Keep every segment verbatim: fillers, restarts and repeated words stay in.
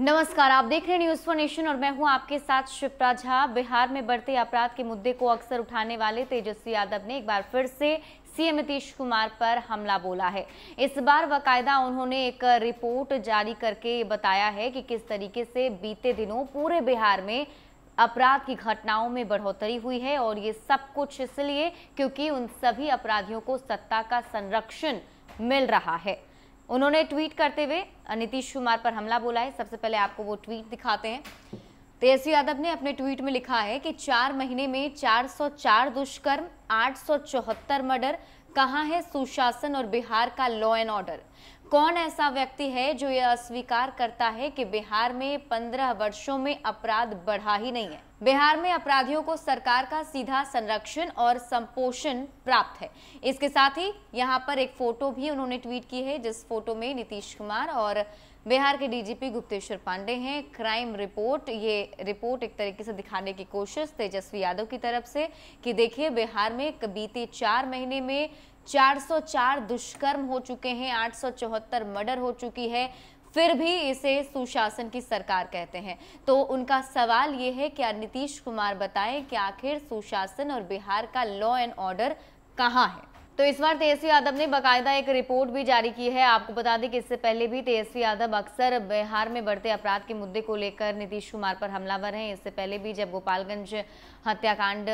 नमस्कार, आप देख रहे हैं न्यूज़ फॉर नेशन और मैं हूं आपके साथ शिप्रा झा। बिहार में बढ़ते अपराध के मुद्दे को अक्सर उठाने वाले तेजस्वी यादव ने एक बार फिर से सीएम नीतीश कुमार पर हमला बोला है। इस बार बाकायदा उन्होंने एक रिपोर्ट जारी करके बताया है कि किस तरीके से बीते दिनों पूरे बिहार में अपराध की घटनाओं में बढ़ोतरी हुई है, और ये सब कुछ इसलिए क्योंकि उन सभी अपराधियों को सत्ता का संरक्षण मिल रहा है। उन्होंने ट्वीट करते हुए नीतीश कुमार पर हमला बोला है। सबसे पहले आपको वो ट्वीट दिखाते हैं। तेजस्वी यादव ने अपने ट्वीट में लिखा है कि चार महीने में चार सौ चार दुष्कर्म, आठ सौ चौहत्तर मर्डर, कहाँ है सुशासन और बिहार का लॉ एंड ऑर्डर? कौन ऐसा व्यक्ति है जो यह अस्वीकार करता है कि बिहार में पंद्रह वर्षों में अपराध बढ़ा ही नहीं है? बिहार में अपराधियों को सरकार का सीधा संरक्षण और संपोषण प्राप्त है। इसके साथ ही यहाँ पर एक फोटो भी उन्होंने ट्वीट की है, जिस फोटो में नीतीश कुमार और बिहार के डीजीपी गुप्तेश्वर पांडे हैं। क्राइम रिपोर्ट, ये रिपोर्ट एक तरीके से दिखाने की कोशिश तेजस्वी यादव की तरफ से कि देखिए बिहार में बीते चार महीने में चार सौ चार दुष्कर्म हो चुके हैं, आठ सौ चौहत्तर मर्डर हो चुकी है, फिर भी इसे सुशासन की सरकार कहते हैं। तो उनका सवाल ये है कि नीतीश कुमार बताएं कि आखिर सुशासन और बिहार का लॉ एंड ऑर्डर कहाँ है? तो इस बार तेजस्वी यादव ने बाकायदा एक रिपोर्ट भी जारी की है। आपको बता दें कि इससे पहले भी तेजस्वी यादव अक्सर बिहार में बढ़ते अपराध के मुद्दे को लेकर नीतीश कुमार पर हमलावर हैं। इससे पहले भी जब गोपालगंज हत्याकांड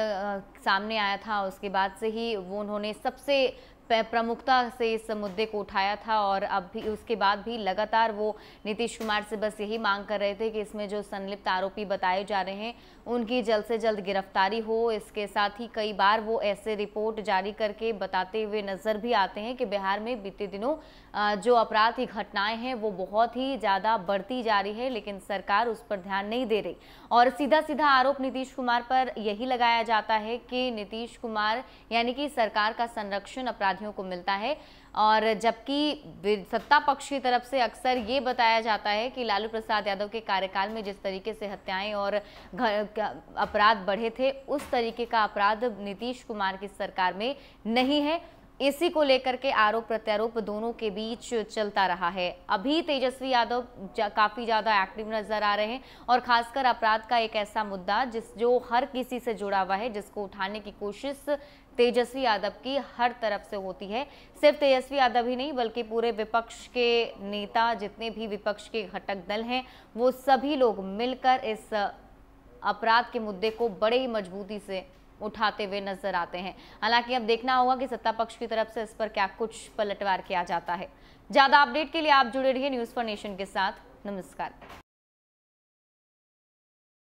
सामने आया था, उसके बाद से ही वो उन्होंने सबसे प्रमुखता से इस मुद्दे को उठाया था, और अब भी उसके बाद भी लगातार वो नीतीश कुमार से बस यही मांग कर रहे थे कि इसमें जो संलिप्त आरोपी बताए जा रहे हैं उनकी जल्द से जल्द गिरफ्तारी हो। इसके साथ ही कई बार वो ऐसे रिपोर्ट जारी करके बताते हुए नजर भी आते हैं कि बिहार में बीते दिनों जो अपराध की घटनाएं हैं वो बहुत ही ज़्यादा बढ़ती जा रही है, लेकिन सरकार उस पर ध्यान नहीं दे रही। और सीधा सीधा आरोप नीतीश कुमार पर यही लगाया जाता है कि नीतीश कुमार यानी कि सरकार का संरक्षण अपराध को मिलता है, और जबकि सत्ता पक्ष की तरफ से अक्सर ये बताया जाता है कि लालू प्रसाद यादव के कार्यकाल में जिस तरीके से हत्याएं और अपराध बढ़े थे, उस तरीके का अपराध नीतीश कुमार की सरकार में नहीं है। इसी को लेकर के आरोप प्रत्यारोप दोनों के बीच चलता रहा है। अभी तेजस्वी यादव जा, काफ़ी ज़्यादा एक्टिव नजर आ रहे हैं, और खासकर अपराध का एक ऐसा मुद्दा जिस जो हर किसी से जुड़ा हुआ है, जिसको उठाने की कोशिश तेजस्वी यादव की हर तरफ से होती है। सिर्फ तेजस्वी यादव ही नहीं बल्कि पूरे विपक्ष के नेता, जितने भी विपक्ष के घटक दल हैं, वो सभी लोग मिलकर इस अपराध के मुद्दे को बड़े ही मजबूती से उठाते हुए नजर आते हैं। हालांकि अब देखना होगा कि सत्ता पक्ष की तरफ से इस पर क्या कुछ पलटवार किया जाता है। ज्यादा अपडेट के लिए आप जुड़े रहिए न्यूज़ फॉर नेशन के साथ। नमस्कार।